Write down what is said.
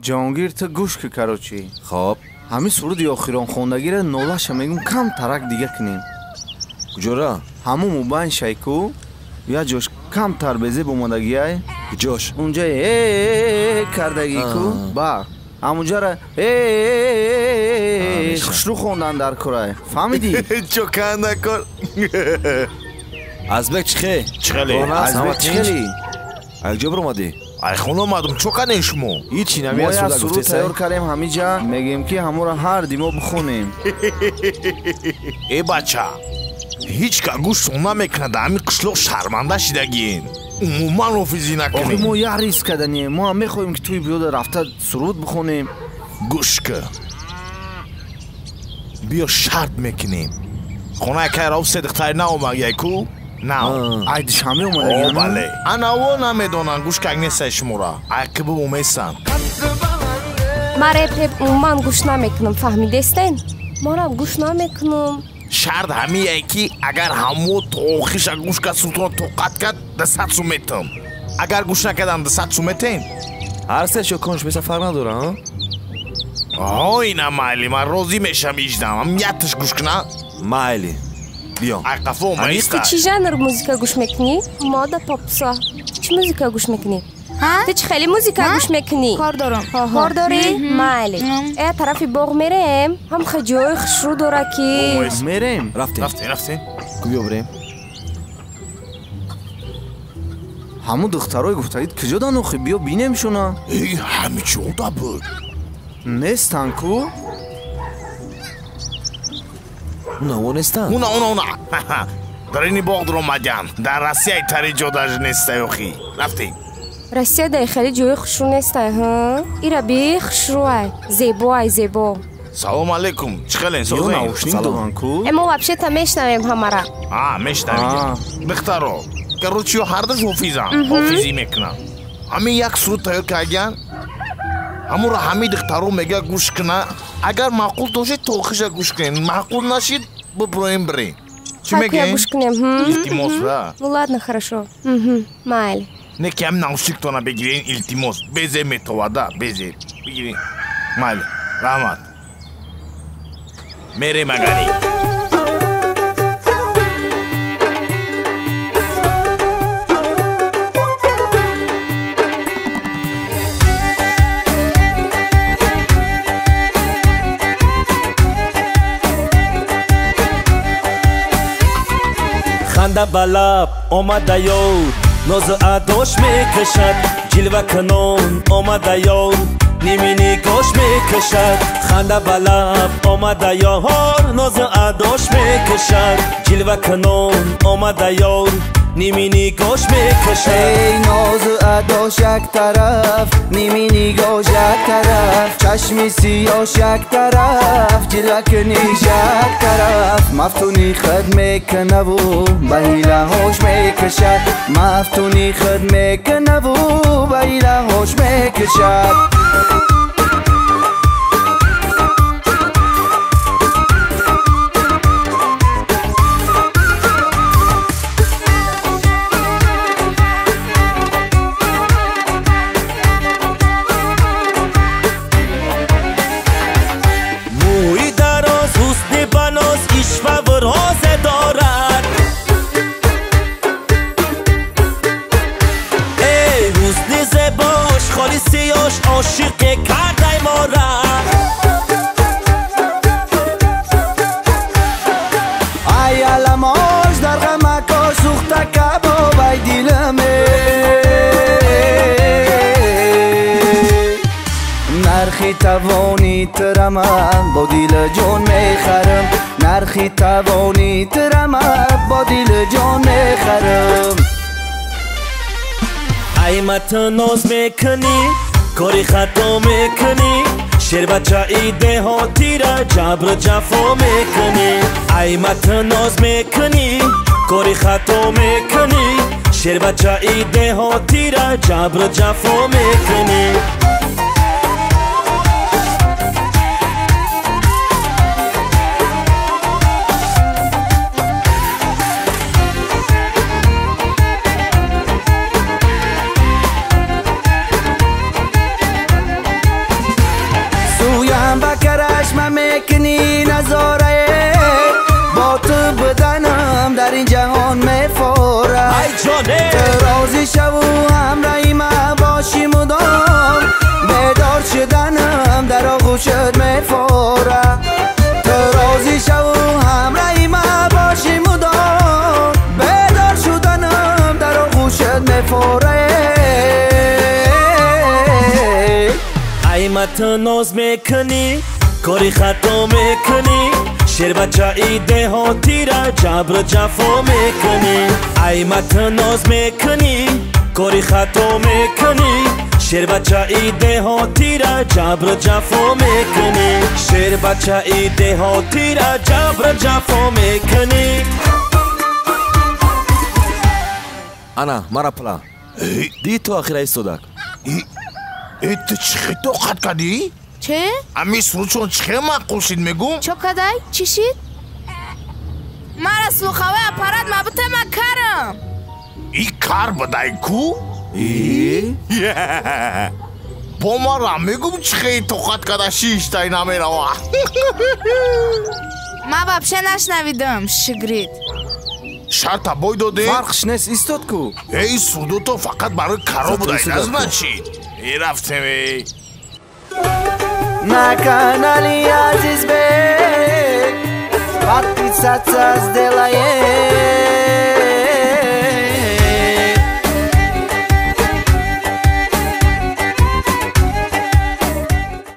جهانگیر تا گوش که کراچی خب همین سرود یا خیران خوندگی را نولش میگم کم ترک دیگه کنیم. کجا را؟ همون موبین شیکو یا جوش کم تر بزه بماندگی های جوش اونجا کردگی کو با همونجا را خوشرو خوندن در کرای فهمیدی؟ چوکن نکن ازبک چخه؟ چخلی؟ ازبک چخلی؟ اگجا برامدی؟ ای خون اومدم چوکنه شما هیچی نمی از سودا گفته سیار کریم همی جا میگیم که همو را هر دیما بخونیم. ای بچه هیچ که گوش سون نمیکنه همی قشلوق شرمنده شیدگین عموما روفیزی نکنیم. آخه ما یه ریس کردنیم ما هم میخواییم که توی بیاد رفته سرود بخونیم. گوش که بیا شرط میکنیم خونه که راو صدقتر نه اومگه کو؟ نه عیدش همه اومده بله اناو نمیدونن گوش که نیسته شما را عقب اومیستن من رپ عموما گوش نمیکنم فهمیدستین؟ ما را گوش نمیکنم. شرط همیه که اگر همو توخیش گوش که سلطان توقت کرد دست سومیتم اگر گوش نکردم دست سومیتین هر سه شو کنش بیسه فرق نداره ها؟ آه اینه مایلی من روزی میشم ایجدم هم یتش گوش کنه؟ مایلی بیام عقفه اومیسته. چی جنر موزیکا گوش میکنی؟ ماده پاپسا. چی موزیکا گوش میکنی؟ ها؟ چی خیلی موزیکا گوش میکنی؟ کار دارم کار داری؟ مالی ای طرف باغ میریم هم خجای خوش رو داره که میریم رفتیم کجا بریم؟ همون دخترای گفتید کجا دانو خی بیا بینیم شونا؟ ای همه چی اودا بود نیستن کو؟ اونا نیستن؟ اونا در این باغ در اومدیم در روسیه تری جوداش نیسته اخی رفتیم روسیه در خیلی جوی خوشرو نیسته ها؟ ایرا بی خوشروه زیبا سلام علیکم چخیلین سلام یو نوشنین دوان کو؟ اما وابشه تا میشنویم همه را میشنویم دخترو که رو چیو هر دش حفیظی میکنم همین یک سرود تایر که اگن همون را همین دخترو میگه گوش کنه اگر معقول داشت توخیش گوش کنین معقول نشید ببرویم بریم چی میگین؟ حتی گوش کنیم التماس را ну ладно хорошо مایل نه که هم نوشیکتونه بگیرین التماس بزه میتواده بزه بگیرین مایل رحمت میره مگانی خنده به لب آمده یار ناز اداش میکشد جلوه کنان آمده یار نیمی نگاش میکشد خنده به لب آمده یار ناز اداش میکشد جلوه کنان آمده یار نیمی نگاش میکشد ای ناز اداش یک طرف نیمی نگاش یک طرف چشمی سیاش یک طرف جلوه کنیش یک طرف مفتونی خود میکنه و به حیله هاش میکشد مفتونی خود میکنه و به حیله هاش میکشد عاشق کرده ما را ای علماش در غمکا سوخته که بابای دیلمه نرخی توانی ترمه با دیل جان میخرم نرخی توانی ترمه با دیل جان میخرم ای متن ناز میکنی کاری خطا میکنی شیر بچه ای دهاتی را جبر جفا میکنی ای متن ناز میکنی کاری خطا میکنی شیر بچه ای دهاتی را جبر جفا میکنی نظاره با تو بدنم در این جهان میفورم ترازی شو همراهی ما باشی مدام بیدار شدنم در آغوشت میفورم ترازی شو همراهی ما باشی مدام بیدار شدنم در آغوشت میفورم ایمت ناز میکنی کاری خطا میکنی شیر بچه ای دهاتی را جبر جفا میکنی ایمت ناز میکنی کاری خطا میکنی شیر بچه ای دهاتی را جبر جفا میکنی شیر بچه ای دهاتی را جبر جفا میکنی انا مرا پلا دی تو آخرای صدق ای تو چی خیلی تو خط کردی؟ چه؟ امی سروچون چی خیلی مقل شید میگو؟ چو کدی؟ چی شید؟ مرا سوخوه اپارات مبوته ما کارم ای کار بدای کو؟ ای؟ با مرا میگو چی خیلی تو خط کرده شیشتای نمی روه ما بابشه نشنویدم شگرید شرط بای داده؟ فرقش نیست ایستاد کو ای سودو تو فقط برای کارا بودای نزمن شید ای رفتم ای مکن علی عزیز بی وقتی سد سزده